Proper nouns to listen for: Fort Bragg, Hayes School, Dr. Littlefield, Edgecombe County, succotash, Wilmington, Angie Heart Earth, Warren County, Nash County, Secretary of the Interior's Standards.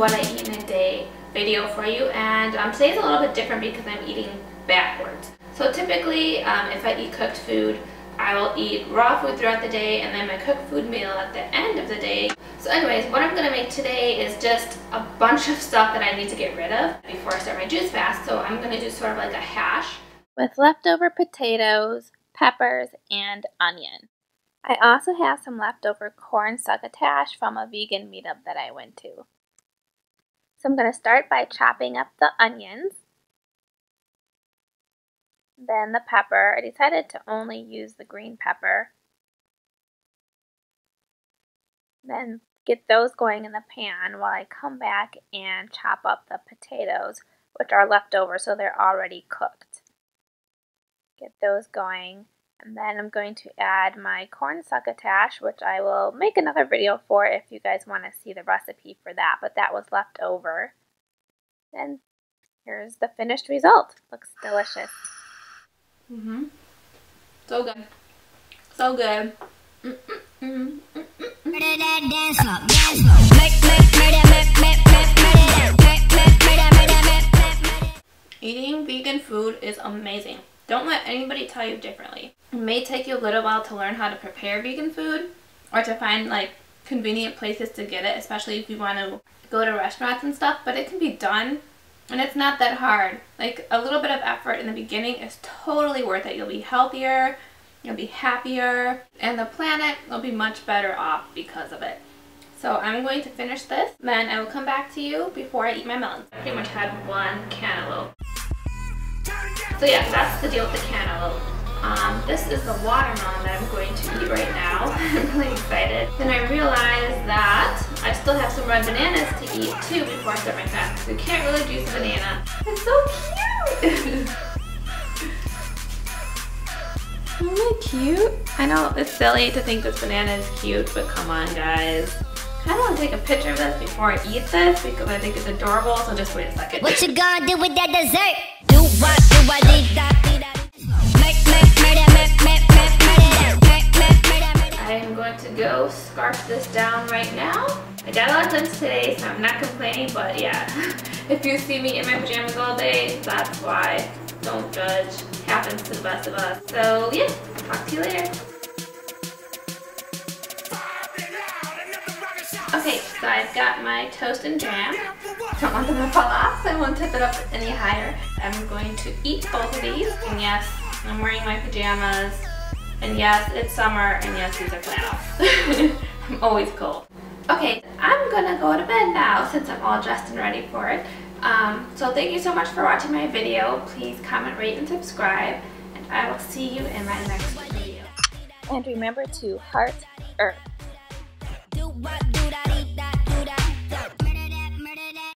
what I eat in a day video for you, and today's a little bit different because I'm eating backwards. So typically if I eat cooked food, I will eat raw food throughout the day and then my cooked food meal at the end of the day. So anyways, what I'm going to make today is just a bunch of stuff that I need to get rid of before I start my juice fast. So I'm going to do sort of like a hash with leftover potatoes, peppers, and onion. I also have some leftover corn succotash from a vegan meetup that I went to. So I'm going to start by chopping up the onions. Then the pepper. I decided to only use the green pepper. Then get those going in the pan while I come back and chop up the potatoes, which are left over, so they're already cooked. Get those going. And then I'm going to add my corn succotash, which I will make another video for if you guys want to see the recipe for that, but that was left over. Then here's the finished result. Looks delicious. So good. So good. Eating vegan food is amazing. Don't let anybody tell you differently. It may take you a little while to learn how to prepare vegan food or to find like convenient places to get it, especially if you want to go to restaurants and stuff, but it can be done. And it's not that hard. Like, a little bit of effort in the beginning is totally worth it. You'll be healthier, you'll be happier, and the planet will be much better off because of it. So I'm going to finish this, then I will come back to you before I eat my melons. I pretty much had one cantaloupe. So yeah, that's the deal with the cantaloupe. This is the watermelon that I'm going to eat right now. I'm really excited. Then I realized that I still have some red bananas to eat too before I start my fast. You can't really juice a banana. It's so cute! Isn't it cute? I know it's silly to think this banana is cute, but come on guys. I kind of want to take a picture of this before I eat this because I think it's adorable, so just wait a second. What you gonna do with that dessert? I'm going to go scarf this down right now. I got a lot done today, so I'm not complaining, but yeah. If you see me in my pajamas all day, that's why. Don't judge. Happens to the best of us. So yeah, talk to you later. Okay, so I've got my toast and jam. Don't want them to fall off, so I won't tip it up any higher. I'm going to eat both of these, and yes, I'm wearing my pajamas. And yes, it's summer, and yes, these are flannels. I'm always cold. Okay, I'm gonna go to bed now since I'm all dressed and ready for it. So thank you so much for watching my video. Please comment, rate, and subscribe, and I will see you in my next video. And remember to heart earth.